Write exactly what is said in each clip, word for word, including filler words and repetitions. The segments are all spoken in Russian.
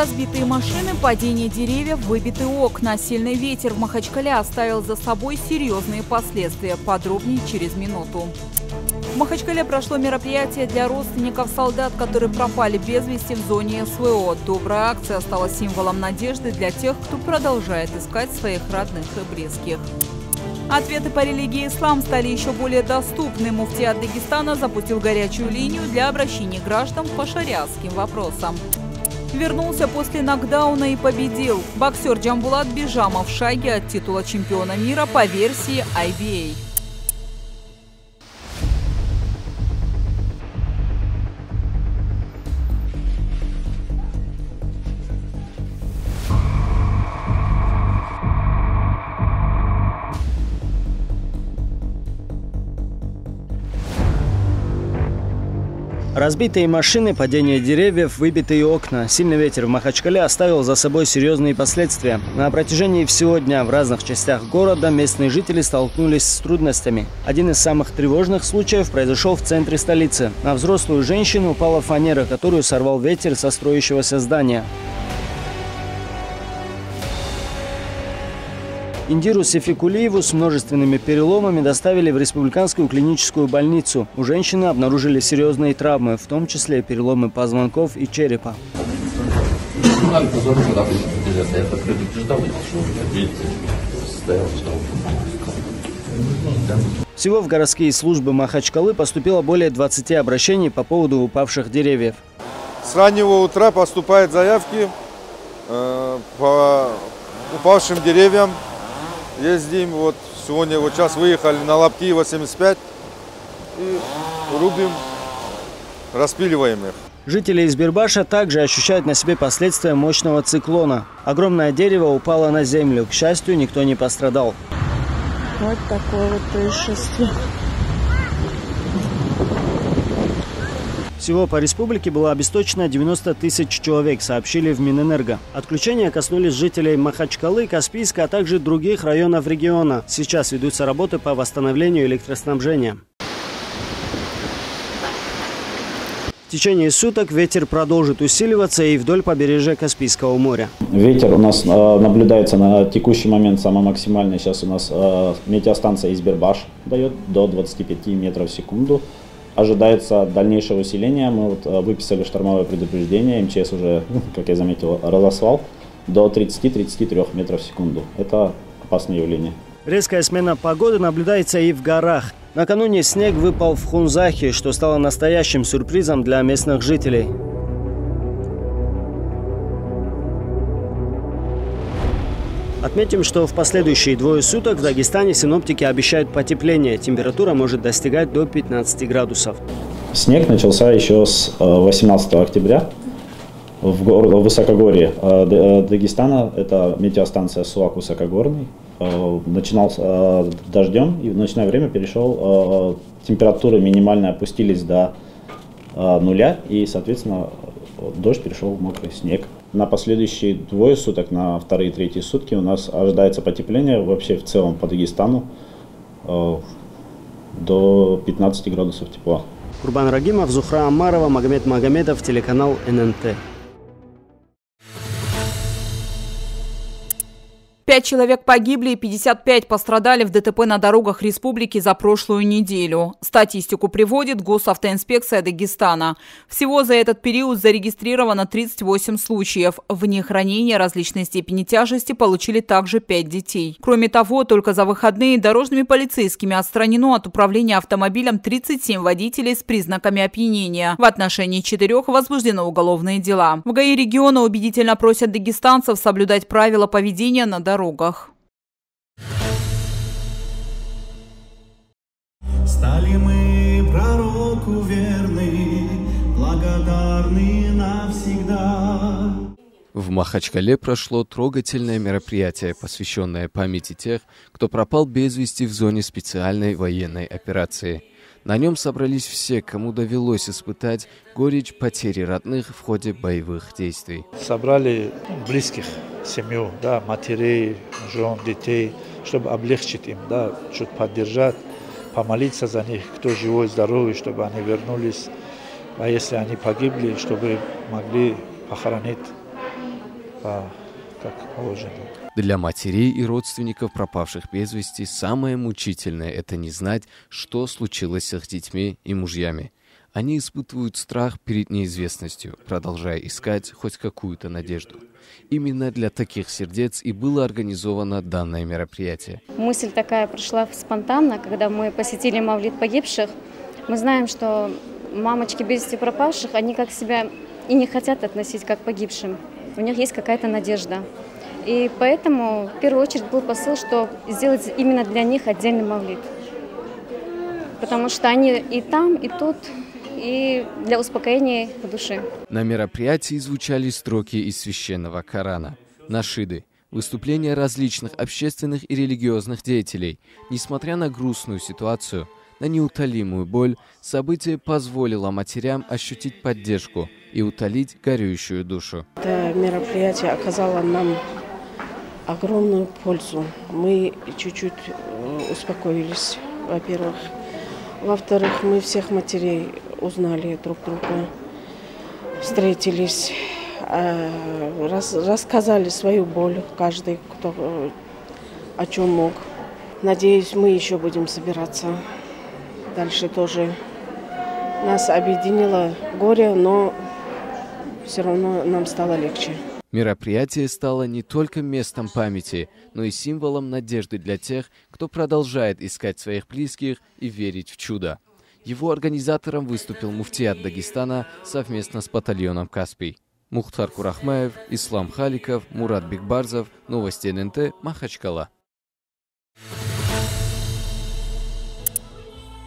Разбитые машины, падение деревьев, выбитые окна. Сильный ветер в Махачкале оставил за собой серьезные последствия. Подробнее через минуту. В Махачкале прошло мероприятие для родственников солдат, которые пропали без вести в зоне эс вэ о. Добрая акция стала символом надежды для тех, кто продолжает искать своих родных и близких. Ответы по религии ислам стали еще более доступны. Муфтият Дагестана запустил горячую линию для обращения граждан по шариатским вопросам. Вернулся после нокдауна и победил. Боксер Джамбулат Бижамов в шаге от титула чемпиона мира по версии ай би эй. Разбитые машины, падение деревьев, выбитые окна. Сильный ветер в Махачкале оставил за собой серьезные последствия. На протяжении всего дня в разных частях города местные жители столкнулись с трудностями. Один из самых тревожных случаев произошел в центре столицы. На взрослую женщину упала фанера, которую сорвал ветер со строящегося здания. Индиру Сефикулиеву с множественными переломами доставили в республиканскую клиническую больницу. У женщины обнаружили серьезные травмы, в том числе и переломы позвонков и черепа. Всего в городские службы Махачкалы поступило более двадцати обращений по поводу упавших деревьев. С раннего утра поступают заявки э, по упавшим деревьям. Ездим, вот сегодня вот сейчас выехали на лапки восемьдесят пять и рубим, распиливаем их. Жители Избербаша также ощущают на себе последствия мощного циклона. Огромное дерево упало на землю. К счастью, никто не пострадал. Вот такое вот происшествие. Всего по республике было обесточено девяносто тысяч человек, сообщили в Минэнерго. Отключения коснулись жителей Махачкалы, Каспийска, а также других районов региона. Сейчас ведутся работы по восстановлению электроснабжения. В течение суток ветер продолжит усиливаться и вдоль побережья Каспийского моря. Ветер у нас наблюдается на текущий момент самый максимальный. Сейчас у нас метеостанция Избербаш дает до двадцати пяти метров в секунду. Ожидается дальнейшее усиление. Мы вот выписали штормовое предупреждение. МЧС уже, как я заметил, разослал до тридцати тридцати трёх метров в секунду. Это опасное явление. Резкая смена погоды наблюдается и в горах. Накануне снег выпал в Хунзахе, что стало настоящим сюрпризом для местных жителей. Отметим, что в последующие двое суток в Дагестане синоптики обещают потепление. Температура может достигать до пятнадцати градусов. Снег начался еще с восемнадцатого октября в высокогорье Дагестана. Это метеостанция Сулак Высокогорный. Начинал дождем, и в ночное время перешел. Температуры минимально опустились до нуля, и, соответственно, дождь перешел в мокрый снег. На последующие двое суток, на вторые и третьи сутки у нас ожидается потепление вообще в целом по Дагестану э, до пятнадцати градусов тепла. Курбан Рагимов, Зухра Амарова, Магомед Магомедов, телеканал эн эн тэ. Пять человек погибли и пятьдесят пять пострадали в дэ тэ пэ на дорогах республики за прошлую неделю. Статистику приводит Госавтоинспекция Дагестана. Всего за этот период зарегистрировано тридцать восемь случаев. В них ранения различной степени тяжести получили также пять детей. Кроме того, только за выходные дорожными полицейскими отстранено от управления автомобилем тридцать семь водителей с признаками опьянения. В отношении четырех возбуждены уголовные дела. В ГАИ региона убедительно просят дагестанцев соблюдать правила поведения на дорогах. Стали мы пророку верны, благодарны навсегда. В Махачкале прошло трогательное мероприятие, посвященное памяти тех, кто пропал без вести в зоне специальной военной операции. На нем собрались все, кому довелось испытать горечь потери родных в ходе боевых действий. Собрали близких, семью, да, матерей, жен, детей, чтобы облегчить им, да, чуть поддержать, помолиться за них, кто живой, здоровый, чтобы они вернулись. А если они погибли, чтобы могли похоронить как положено. Для матерей и родственников пропавших без вести самое мучительное – это не знать, что случилось с их детьми и мужьями. Они испытывают страх перед неизвестностью, продолжая искать хоть какую-то надежду. Именно для таких сердец и было организовано данное мероприятие. Мысль такая пришла спонтанно, когда мы посетили мавлид погибших. Мы знаем, что мамочки без вести пропавших, они как себя и не хотят относить как погибшим. У них есть какая-то надежда. И поэтому в первую очередь был посыл, что сделать именно для них отдельный мавлид. Потому что они и там, и тут, и для успокоения души. На мероприятии звучали строки из священного Корана, нашиды, выступления различных общественных и религиозных деятелей. Несмотря на грустную ситуацию, на неутолимую боль, событие позволило матерям ощутить поддержку и утолить горюющую душу. Это мероприятие оказало нам огромную пользу. Мы чуть-чуть успокоились, во-первых. Во-вторых, мы всех матерей узнали друг друга, встретились, раз, рассказали свою боль, каждый, кто о чем мог. Надеюсь, мы еще будем собираться дальше тоже. Нас объединило горе, но все равно нам стало легче. Мероприятие стало не только местом памяти, но и символом надежды для тех, кто продолжает искать своих близких и верить в чудо. Его организатором выступил Муфтият Дагестана совместно с батальоном Каспий. Мухтар Курахмаев, Ислам Халиков, Мурат Бикбарзов. Новости эн эн тэ. Махачкала.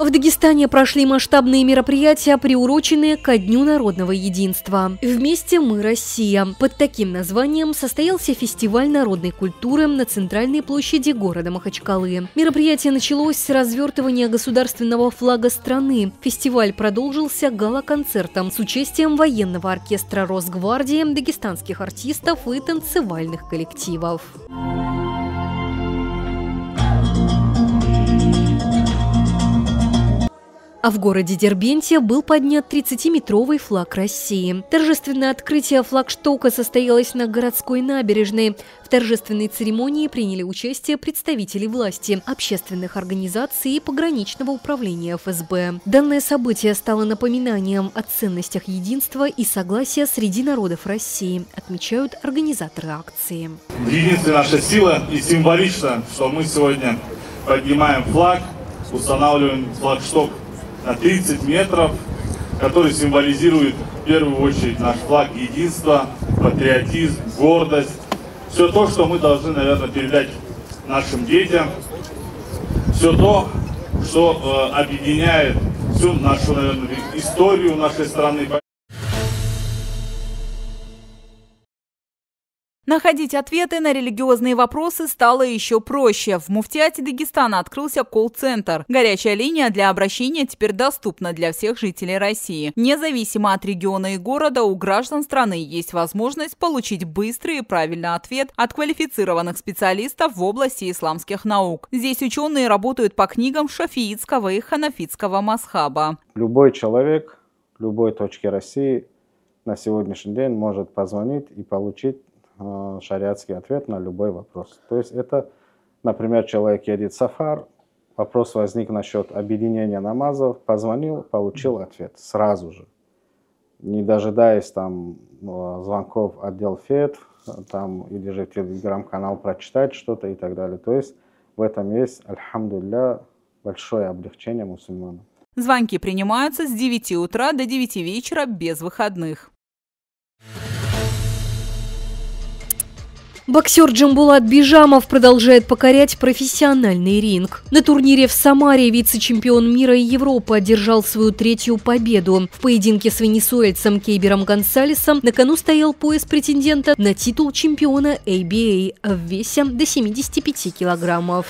В Дагестане прошли масштабные мероприятия, приуроченные ко Дню народного единства. «Вместе мы Россия». Под таким названием состоялся фестиваль народной культуры на центральной площади города Махачкалы. Мероприятие началось с развертывания государственного флага страны. Фестиваль продолжился гала-концертом с участием военного оркестра Росгвардии, дагестанских артистов и танцевальных коллективов. А в городе Дербенте был поднят тридцатиметровый флаг России. Торжественное открытие флагштока состоялось на городской набережной. В торжественной церемонии приняли участие представители власти, общественных организаций и пограничного управления эф эс бэ. Данное событие стало напоминанием о ценностях единства и согласия среди народов России, отмечают организаторы акции. Единственная наша сила, и символично, что мы сегодня поднимаем флаг, устанавливаем флагшток на тридцать метров, который символизирует в первую очередь наш флаг единства, патриотизм, гордость. Все то, что мы должны, наверное, передать нашим детям. Все то, что э, объединяет всю нашу, наверное, историю нашей страны. Находить ответы на религиозные вопросы стало еще проще. В Муфтиате Дагестана открылся колл-центр. Горячая линия для обращения теперь доступна для всех жителей России. Независимо от региона и города, у граждан страны есть возможность получить быстрый и правильный ответ от квалифицированных специалистов в области исламских наук. Здесь ученые работают по книгам шафиитского и ханафитского мазхаба. Любой человек в любой точке России на сегодняшний день может позвонить и получить шариатский ответ на любой вопрос. То есть это, например, человек едет в сафар, вопрос возник насчет объединения намазов, позвонил, получил ответ сразу же, не дожидаясь там звонков отдел фетв, там или же телеграм-канал прочитать что-то и так далее. То есть в этом есть, альхамдулилля, большое облегчение мусульманам. Звонки принимаются с девяти утра до девяти вечера без выходных. Боксер Джамбулат Бижамов продолжает покорять профессиональный ринг. На турнире в Самаре вице-чемпион мира и Европы одержал свою третью победу. В поединке с венесуэльцем Кейбером Гонсалесом на кону стоял пояс претендента на титул чемпиона ай би эй в весе до семидесяти пяти килограммов.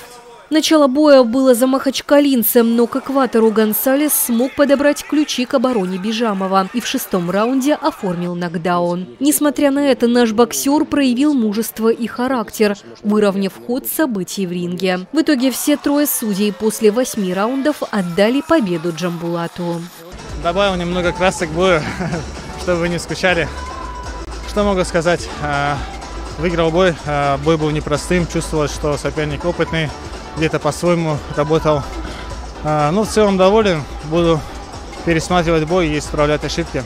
Начало боя было за махачкалинцем, но к экватору Гонсалес смог подобрать ключи к обороне Бижамова и в шестом раунде оформил нокдаун. Несмотря на это, наш боксер проявил мужество и характер, выровняв ход событий в ринге. В итоге все трое судей после восьми раундов отдали победу Джамбулату. Добавил немного красок к бою, чтобы вы не скучали. Что могу сказать? Выиграл бой, бой был непростым, чувствовалось, что соперник опытный, где-то по-своему работал. Ну, в целом доволен, буду пересматривать бой и исправлять ошибки.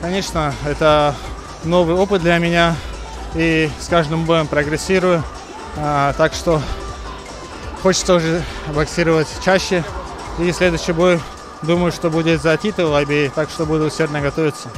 Конечно, это новый опыт для меня, и с каждым боем прогрессирую, так что хочется уже боксировать чаще. И следующий бой, думаю, что будет за титул в ай би эй, так что буду усердно готовиться.